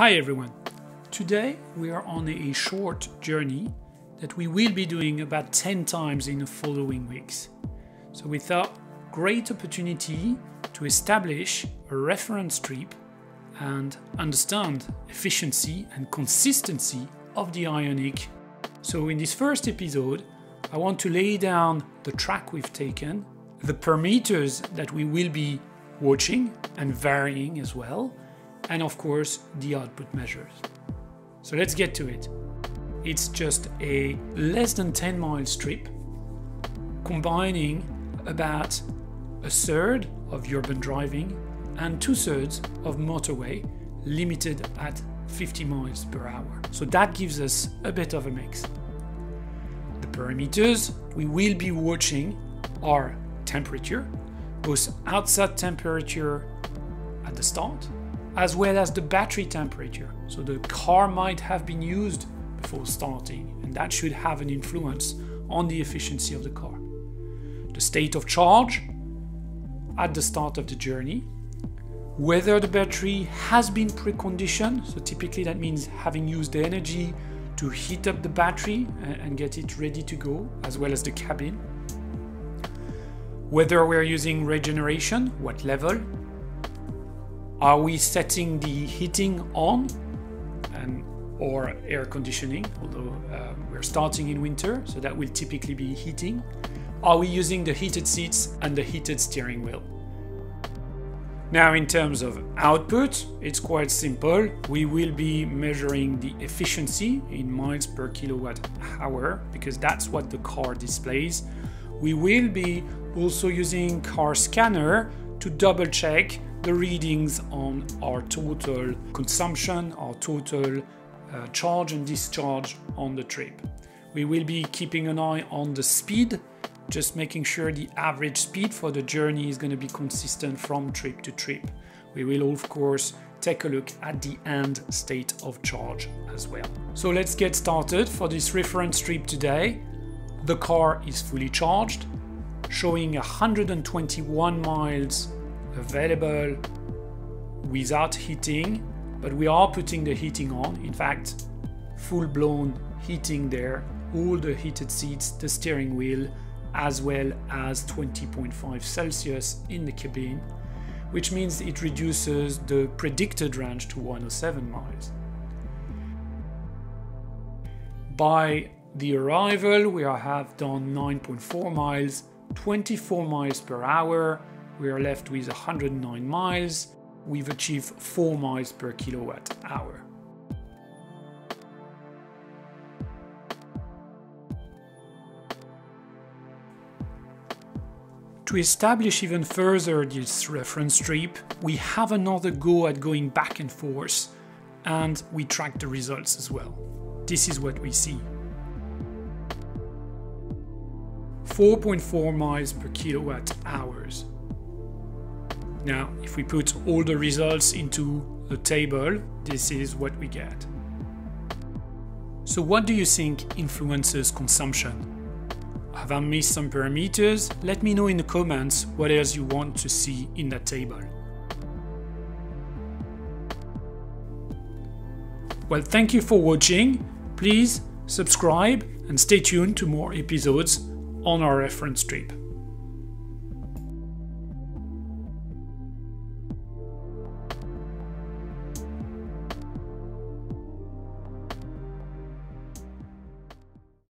Hi everyone! Today we are on a short journey that we will be doing about 10 times in the following weeks. So we thought great opportunity to establish a reference strip and understand efficiency and consistency of the Ioniq. So in this first episode I want to lay down the track we've taken, the parameters that we will be watching and varying as well, and of course the output measures. So let's get to it. It's just a less than 10-mile strip combining about a third of urban driving and two-thirds of motorway, limited at 50 miles per hour. So that gives us a bit of a mix. The parameters we will be watching are temperature, both outside temperature at the start, as well as the battery temperature. So the car might have been used before starting, and that should have an influence on the efficiency of the car. The state of charge at the start of the journey, whether the battery has been preconditioned, so typically that means having used the energy to heat up the battery and get it ready to go, as well as the cabin. Whether we're using regeneration, what level? Are we setting the heating on or air conditioning, although we're starting in winter, so that will typically be heating. Are we using the heated seats and the heated steering wheel? Now in terms of output, it's quite simple. We will be measuring the efficiency in miles per kWh because that's what the car displays. We will be also using car scanner to double check the readings on our total consumption, our total charge and discharge on the trip. We will be keeping an eye on the speed, just making sure the average speed for the journey is going to be consistent from trip to trip. We will of course take a look at the end state of charge as well. So let's get started for this reference trip today. The car is fully charged, showing 121 miles available without heating, but we are putting the heating on. In fact, full-blown heating there, all the heated seats, the steering wheel, as well as 20.5 Celsius in the cabin, which means it reduces the predicted range to 107 miles. By the arrival, we have done 9.4 miles, 24 miles per hour. We are left with 109 miles. We've achieved 4 miles per kWh. To establish even further this reference strip, we have another go at going back and forth, and we track the results as well. This is what we see. 4.4 miles per kWh. Now, if we put all the results into the table, this is what we get. So what do you think influences consumption? Have I missed some parameters? Let me know in the comments what else you want to see in that table. Well, thank you for watching. Please subscribe and stay tuned to more episodes on our reference strip.